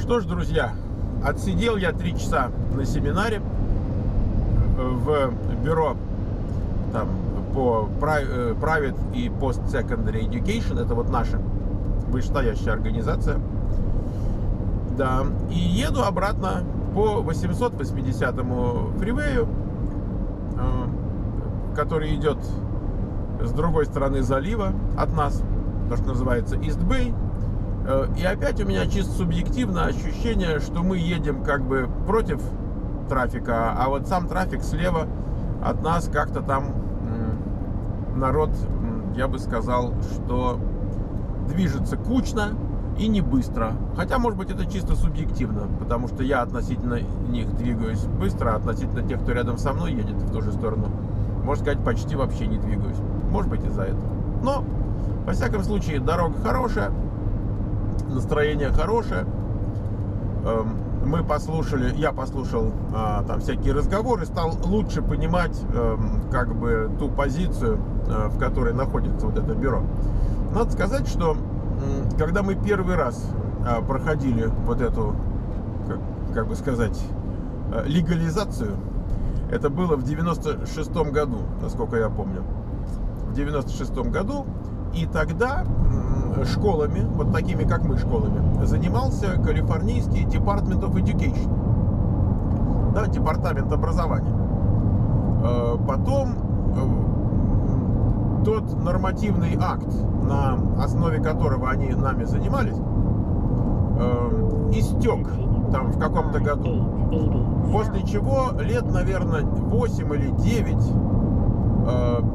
Что ж, друзья, отсидел я 3 часа на семинаре в бюро там, по Private и Postsecondary Education. Это вот наша вышестоящая организация. Да. И еду обратно по 880-му фривею, который идет с другой стороны залива от нас, то, что называется East Bay. И опять у меня чисто субъективно ощущение, что мы едем как бы против трафика, а вот сам трафик слева от нас как-то там народ, я бы сказал, что движется кучно и не быстро. Хотя, может быть, это чисто субъективно, потому что я относительно них двигаюсь быстро, а относительно тех, кто рядом со мной едет в ту же сторону, можно сказать, почти вообще не двигаюсь. Может быть, из-за этого. Но, во всяком случае, дорога хорошая, настроение хорошее. Мы послушали, я послушал там всякие разговоры, стал лучше понимать как бы ту позицию, в которой находится вот это бюро. Надо сказать, что когда мы первый раз проходили вот эту, как бы сказать, легализацию, это было в 96-м году, насколько я помню. В 96-м году. И тогда школами, вот такими, как мы, школами, занимался калифорнийский Department of Education. Да, департамент образования. Потом тот нормативный акт, на основе которого они нами занимались, истек там в каком-то году. После чего лет, наверное, 8 или 9...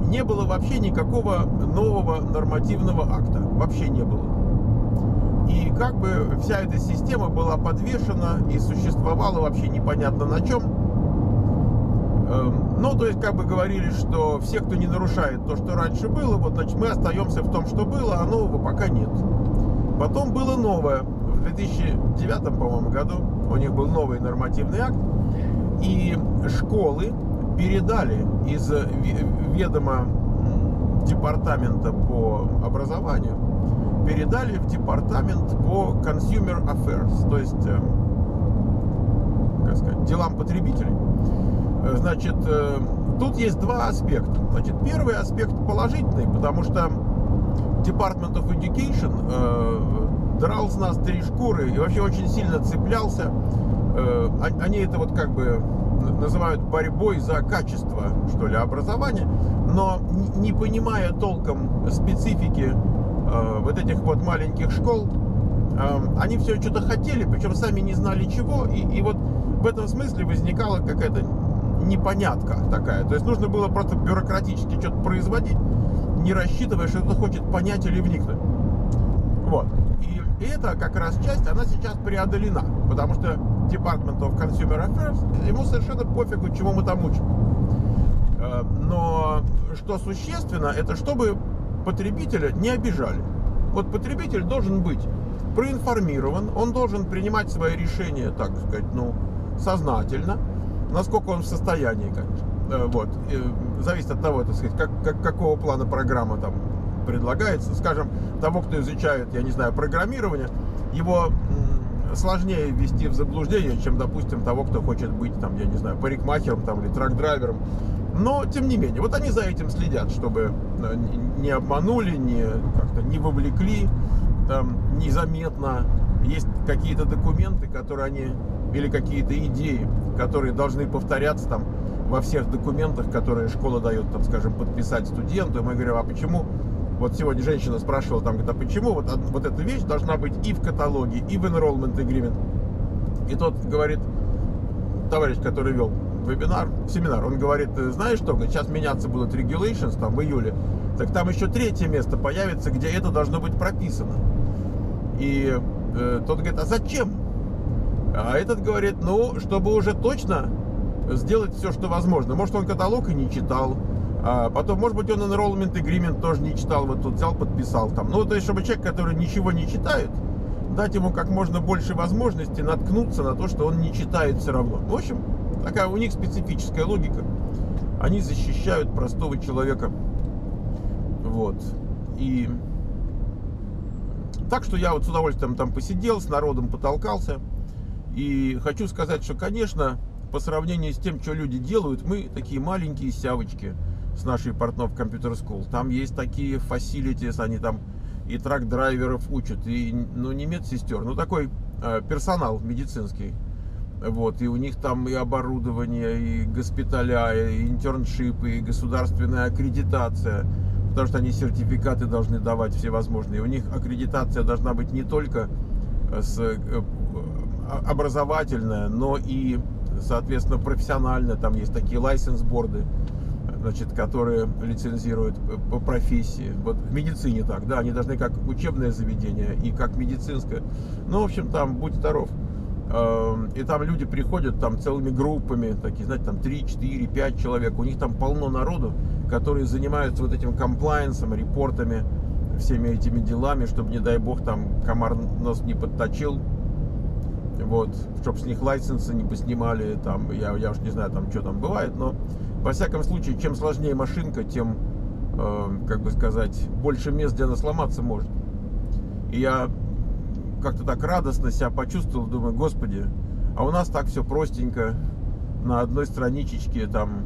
не было вообще никакого нового нормативного акта. Вообще не было. И как бы вся эта система была подвешена и существовала вообще непонятно на чем. Ну, то есть, как бы говорили, что все, кто не нарушает то, что раньше было, вот, значит, мы остаемся в том, что было, а нового пока нет. Потом было новое. В 2009, по-моему, году у них был новый нормативный акт. И школы передали из ведома департамента по образованию, передали в департамент по Consumer Affairs, то есть, как сказать, делам потребителей. Значит, тут есть два аспекта. Значит, первый аспект положительный, потому что Department of Education драл с нас 3 шкуры и вообще очень сильно цеплялся. Они это вот как бы называют борьбой за качество, что ли, образования, но не понимая толком специфики вот этих вот маленьких школ, они все что-то хотели, причем сами не знали чего, и вот в этом смысле возникала какая-то непонятка такая, то есть нужно было просто бюрократически что-то производить, не рассчитывая, что кто-то хочет понять или вникнуть. Вот. И эта как раз часть, она сейчас преодолена, потому что Department of Consumer Affairs, ему совершенно пофигу, чему мы там учим. Но что существенно, это чтобы потребителя не обижали. Вот потребитель должен быть проинформирован, он должен принимать свои решения, так сказать, ну, сознательно, насколько он в состоянии, конечно. Вот. Зависит от того, так сказать, какого плана программа там предлагается. Скажем, того, кто изучает, я не знаю, программирование, его сложнее ввести в заблуждение, чем, допустим, того, кто хочет быть, там, я не знаю, парикмахером там, или трак-драйвером. Но, тем не менее, вот они за этим следят, чтобы не обманули, как-то не вовлекли, там, незаметно. Есть какие-то документы, которые они, или какие-то идеи, которые должны повторяться там во всех документах, которые школа дает, там, скажем, подписать студенту. И мы говорим, а почему... Вот сегодня женщина спрашивала, там, говорит, а почему вот эта вещь должна быть и в каталоге, и в enrollment agreement. И тот говорит, товарищ, который вел семинар, он говорит, знаешь что, сейчас меняться будут regulations, там, в июле, так там еще 3-е место появится, где это должно быть прописано. И тот говорит, а зачем? А этот говорит, ну, чтобы уже точно сделать все, что возможно. Может, он каталог и не читал. Потом, может быть, он enrollment agreement тоже не читал, вот тут взял, подписал там. Ну, то есть, чтобы человек, который ничего не читает, дать ему как можно больше возможностей наткнуться на то, что он не читает все равно. В общем, такая у них специфическая логика. Они защищают простого человека. Вот. И так что я вот с удовольствием там посидел, с народом потолкался. И хочу сказать, что, конечно, по сравнению с тем, что люди делают, мы такие маленькие сявочки с нашей Portnov Computer School. Там есть такие facilities, они там и трак-драйверов учат, и, ну, не медсестер, ну, такой персонал медицинский. Вот, и у них там и оборудование, и госпиталя, и интерншипы, и государственная аккредитация, потому что они сертификаты должны давать всевозможные. У них аккредитация должна быть не только образовательная, но и, соответственно, профессиональная. Там есть такие лайсенс-борды, значит, которые лицензируют по профессии. Вот в медицине так, да, они должны как учебное заведение и как медицинское. Ну, в общем, там, будь здоров. И там люди приходят там целыми группами, такие, знаете, там 3, 4, 5 человек. У них там полно народу, которые занимаются вот этим комплайенсом, репортами, всеми этими делами, чтобы, не дай бог, там комар нос не подточил, вот, чтобы с них лайсенсы не поснимали, там, я уж не знаю, там, что там бывает, но, во всяком случае, чем сложнее машинка, тем, как бы сказать, больше мест, где она сломаться может. И я как-то так радостно себя почувствовал, думаю, господи, а у нас так все простенько, на одной страничечке, там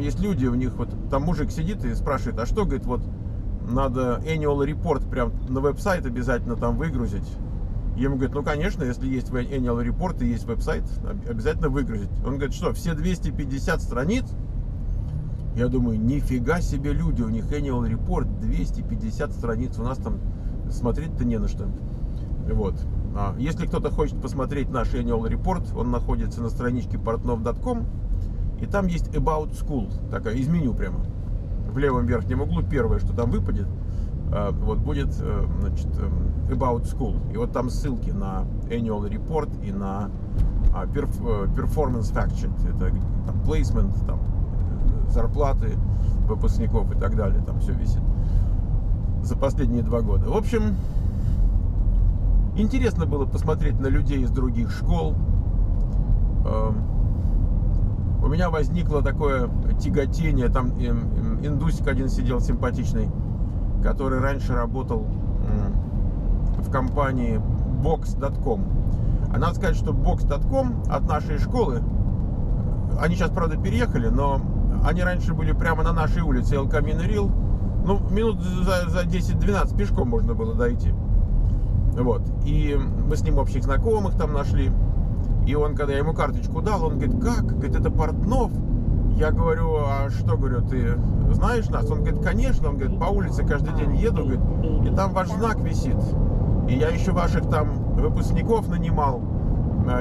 есть люди, у них вот, там мужик сидит и спрашивает, а что, говорит, вот, надо annual report прям на веб-сайт обязательно там выгрузить. Ему говорит, ну, конечно, если есть annual report и есть веб-сайт, обязательно выгрузить. Он говорит, что, все 250 страниц? Я думаю, нифига себе люди, у них annual report 250 страниц, у нас там смотреть-то не на что. Вот. А если кто-то хочет посмотреть наш annual report, он находится на страничке portnov.com, и там есть About School, такая, из меню прямо. В левом верхнем углу первое, что там выпадет, вот будет, значит, About School. И вот там ссылки на Annual Report и на Performance Fact Sheet. Это там placement, там зарплаты выпускников и так далее. Там все висит за последние 2 года. В общем, интересно было посмотреть на людей из других школ. У меня возникло такое тяготение, там индусик один сидел симпатичный, который раньше работал в компании box.com. А надо сказать, что box.com от нашей школы, они сейчас, правда, переехали, но они раньше были прямо на нашей улице Эл Камин и Рил. Ну, минут за 10-12 пешком можно было дойти. Вот. И мы с ним общих знакомых там нашли. И он, когда я ему карточку дал, он говорит, как? Говорит, это Portnov. Я говорю, а что, говорю, ты знаешь нас? Он говорит, конечно. Он говорит, по улице каждый день еду, говорит, и там ваш знак висит. И я еще ваших там выпускников нанимал,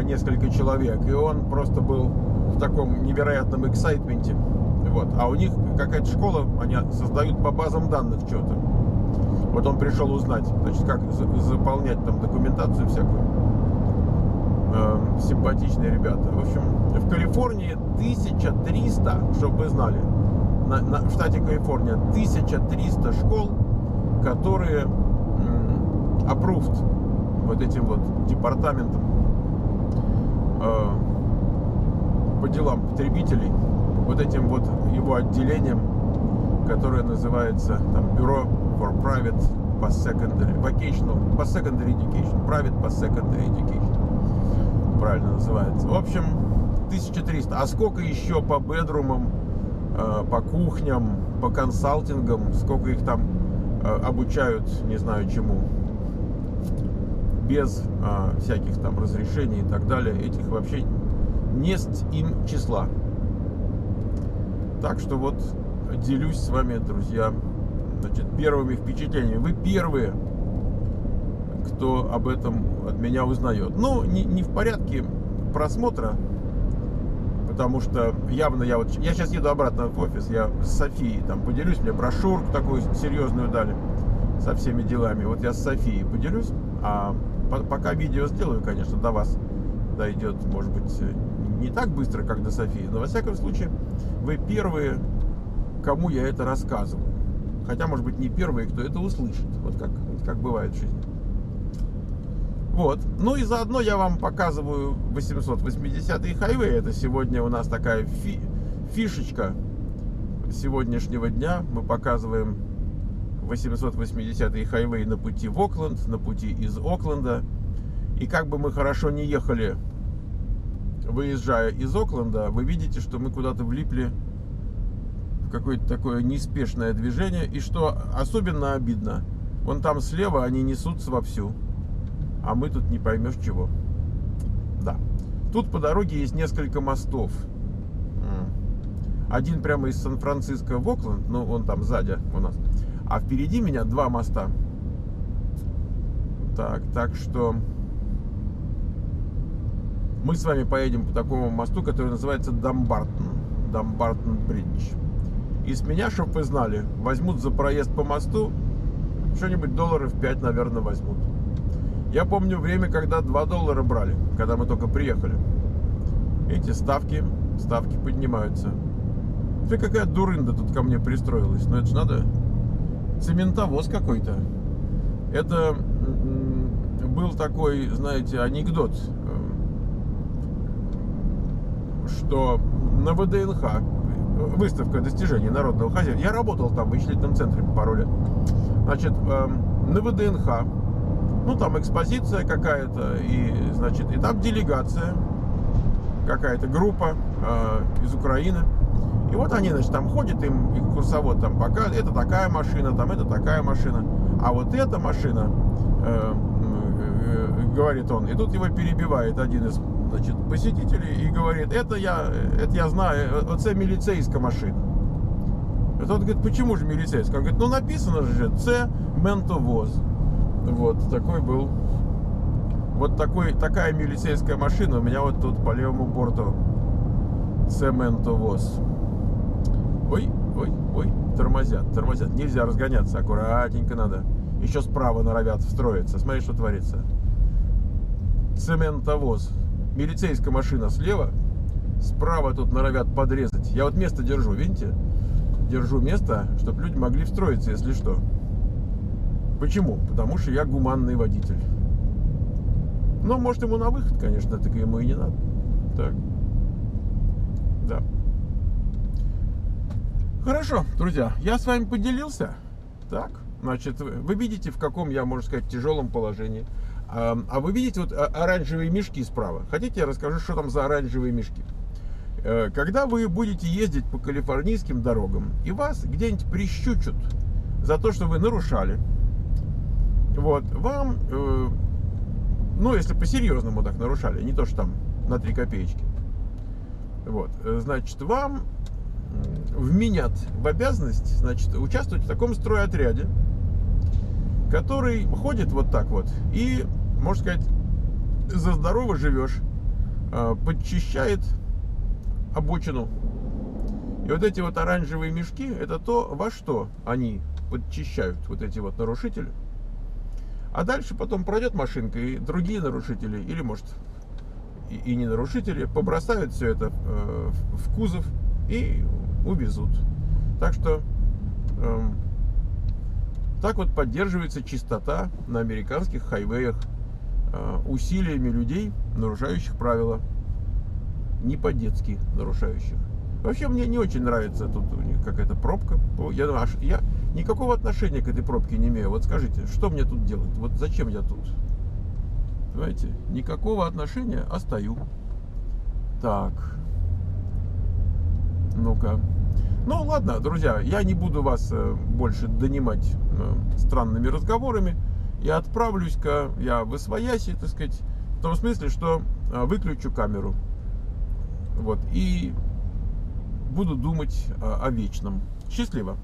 несколько человек. И он просто был в таком невероятном эксайтменте. Вот. А у них какая-то школа, они создают по базам данных что-то. Вот он пришел узнать, значит, как заполнять там документацию всякую. Симпатичные ребята. В общем, в Калифорнии 1300, чтобы вы знали, в штате Калифорния 1300 школ, которые approved вот этим вот департаментом по делам потребителей, вот этим вот его отделением, которое называется там Бюро for Private Postsecondary Education, Private Postsecondary Education. Правильно называется. В общем, 1300. А сколько еще по бедрумам, по кухням, по консалтингам, сколько их там обучают, не знаю чему, без всяких там разрешений и так далее. Этих вообще нет им числа. Так что вот делюсь с вами, друзья, значит, первыми впечатлениями. Вы первые, кто об этом от меня узнает. Ну, не в порядке просмотра, потому что явно я сейчас еду обратно в офис, я с Софией там поделюсь, мне брошюрку такую серьезную дали со всеми делами. Вот я с Софией поделюсь, а пока видео сделаю, конечно, до вас дойдет, может быть, не так быстро, как до Софии, но, во всяком случае, вы первые, кому я это рассказываю. Хотя, может быть, не первые, кто это услышит, вот как бывает в жизни. Вот. Ну и заодно я вам показываю 880-й хайвей. Это сегодня у нас такая фишечка сегодняшнего дня. Мы показываем 880-й хайвей на пути в Окленд, на пути из Окленда. И как бы мы хорошо не ехали, выезжая из Окленда, вы видите, что мы куда-то влипли в какое-то такое неспешное движение. И что особенно обидно, вон там слева они несутся вовсю, а мы тут не поймешь чего. Да. Тут по дороге есть несколько мостов. Один прямо из Сан-Франциско в Окленд, но он там сзади у нас. А впереди меня два моста. Так что мы с вами поедем по такому мосту, который называется Дамбартон Бридж. И с меня, чтобы вы знали, возьмут за проезд по мосту что-нибудь $5, наверное, возьмут. Я помню время, когда $2 брали, когда мы только приехали. Эти ставки поднимаются. Ты какая дурында тут ко мне пристроилась. Но это же надо. Цементовоз какой-то. Это был такой, знаете, анекдот, что на ВДНХ, выставка достижений народного хозяйства, я работал там в вычислительном центре пару лет, значит, на ВДНХ, ну там экспозиция какая-то, и, значит, и там делегация, какая-то группа из Украины, и вот они, значит, там ходят, им курсовод там показывает, это такая машина, там это такая машина, а вот эта машина, говорит он, и тут его перебивает один из, значит, посетителей и говорит, это я знаю, это милицейская машина. И тот говорит, почему же милицейская? Он говорит, ну написано же, це ментовоз. Вот такой был, вот такая милицейская машина у меня вот тут по левому борту. Це ментовоз. Ой, ой, ой, тормозят, нельзя разгоняться, аккуратненько надо. Еще справа норовят встроиться. Смотри, что творится. Цементовоз. Милицейская машина слева. Справа тут норовят подрезать. Я вот место держу, видите? Держу место, чтобы люди могли встроиться, если что. Почему? Потому что я гуманный водитель. Ну, может, ему на выход, конечно, так ему и не надо. Так. Да. Хорошо, друзья. Я с вами поделился. Так. Значит, вы видите, в каком я, можно сказать, тяжелом положении. А вы видите вот оранжевые мешки справа. Хотите, я расскажу, что там за оранжевые мешки? Когда вы будете ездить по калифорнийским дорогам, и вас где-нибудь прищучат за то, что вы нарушали, вот, вам, ну, если по-серьезному так нарушали, не то, что там на 3 копеечки, вот, значит, вам вменят в обязанность, значит, участвовать в таком стройотряде, который ходит вот так вот и, можно сказать, за здорово живешь, подчищает обочину. И вот эти вот оранжевые мешки, это то, во что они подчищают, вот эти вот нарушители. А дальше потом пройдет машинка, и другие нарушители, или, может, и не нарушители, побросают все это в кузов и увезут. Так что... Так вот поддерживается чистота на американских хайвеях усилиями людей, нарушающих правила. Не по-детски нарушающих. Вообще мне не очень нравится тут у них какая-то пробка. Я никакого отношения к этой пробке не имею. Вот скажите, что мне тут делать? Вот зачем я тут? Понимаете? Никакого отношения, а стою. Так. Ну-ка. Ну ладно, друзья, я не буду вас больше донимать странными разговорами. И отправлюсь-ка я восвояси, так сказать, в том смысле, что выключу камеру. Вот, и буду думать о вечном. Счастливо!